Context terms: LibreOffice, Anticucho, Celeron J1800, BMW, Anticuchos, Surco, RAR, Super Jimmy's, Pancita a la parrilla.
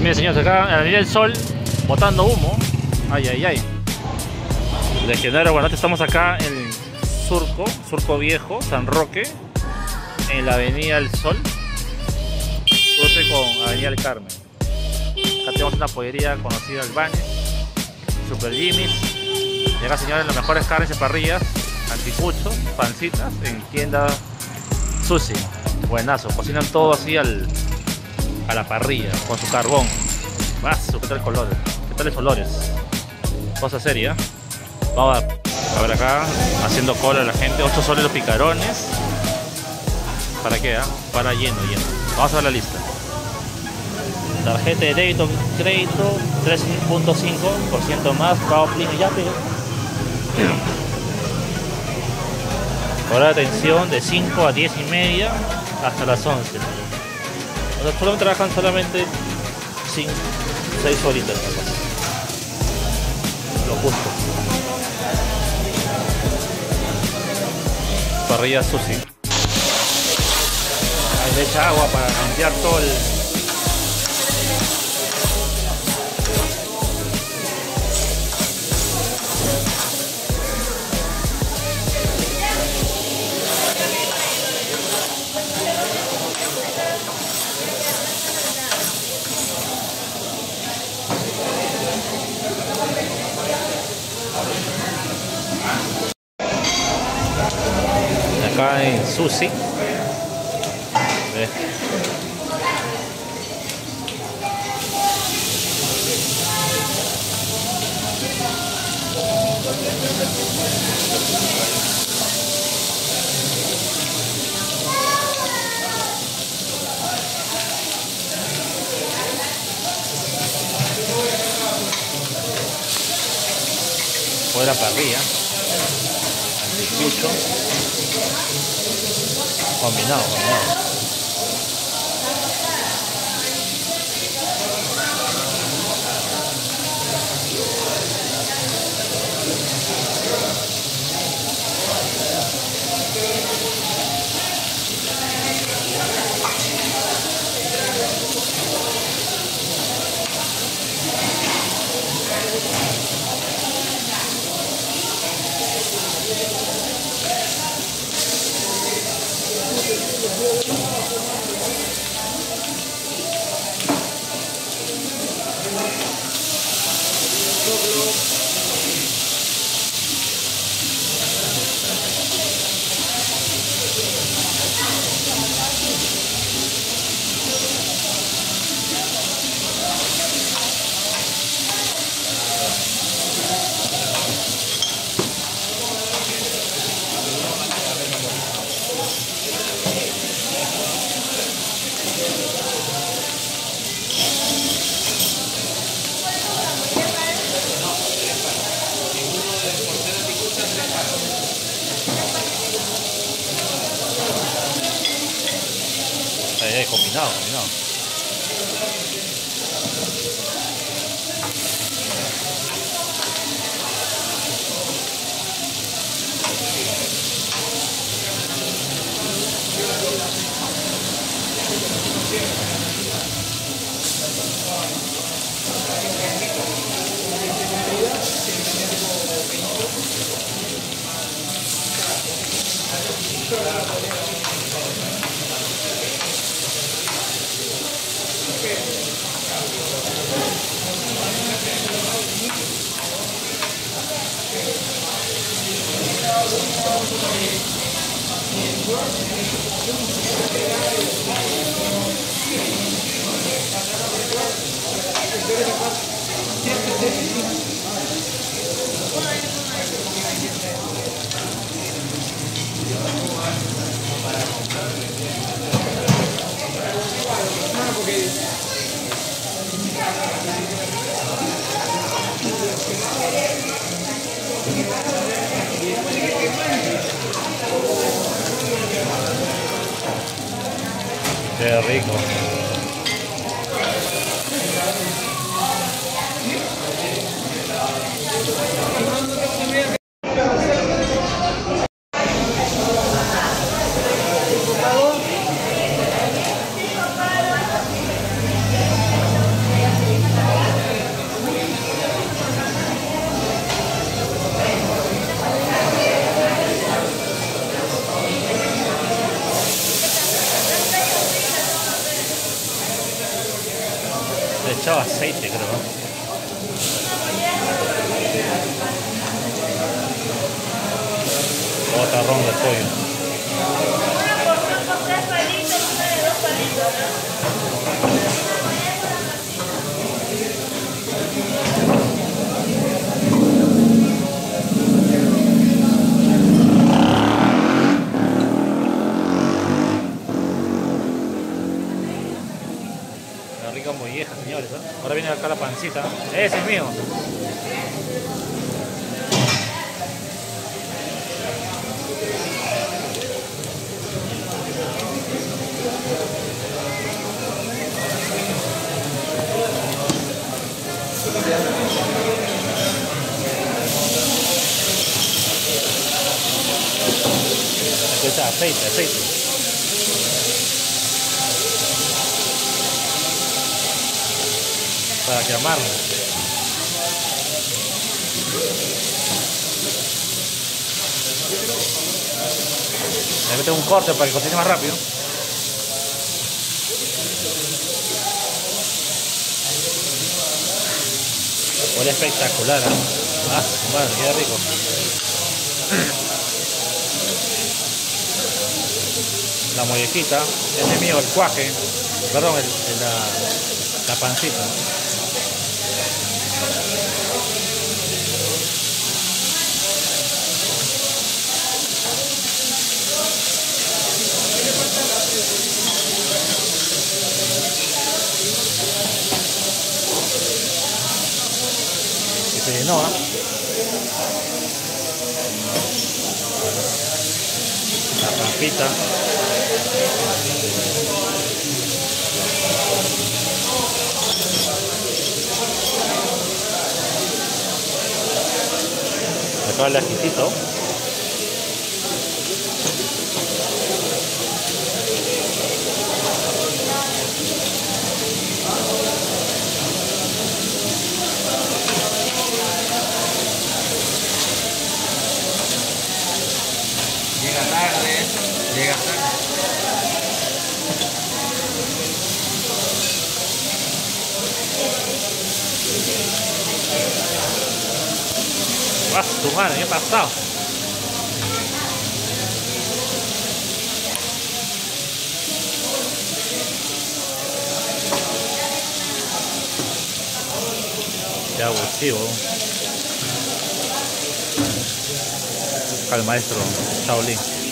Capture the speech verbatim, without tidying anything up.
Miren, señores, acá a la orilla del sol, botando humo. Ay, ay, ay. Legendario Guanate, estamos acá en Surco, Surco Viejo, San Roque, en la avenida El Sol, cruce con avenida El Carmen. Acá tenemos una pollería conocida, Albanes, Super Jimmy's. Y acá, señores, las mejores carnes y parrillas, anticuchos, pancitas, en tienda sushi. Buenazo, cocinan todo así al, a la parrilla, con su carbón. Vaso, ¿qué tal colores? ¿Qué tal los olores? Cosa seria. Vamos a, a ver acá, haciendo cola a la gente. ocho soles los picarones. ¿Para qué? Ah? Para lleno, lleno. Vamos a ver la lista. Tarjeta de débito, crédito, tres punto cinco por ciento más, pago pleno ya, pero... Hora de atención de cinco a diez y media hasta las once. O sea, solo trabajan solamente cinco, seis horitas. Lo justo. Parrilla sushi. Ahí le echa agua para limpiar todo el... Acá en sushi. Fue la parrilla, anticucho. Combinado, combinado. Combinado, combinado. Qué rico. Le he echado aceite, creo. ¿No? Botarrón de pollo. Una porción con tres palitos, una de dos palitos, ¿no? Una rica molleja, señores, ¿eh? Ahora viene acá la pancita. Ese es mío. Aquí está aceite, aceite. Para quemarlo. Le meto un corte para que cocine más rápido. Huele espectacular, ¿eh? Ah, madre, queda rico. La mollequita, este es mío, el cuaje, perdón, el, el, la, la pancita. Se llenó, ¿eh? La pampita. Acá el ajicito. Llega tarde. ¡Guau, tu madre! ¡Qué pasado! ¡Qué abusivo! Al maestro Shaolin.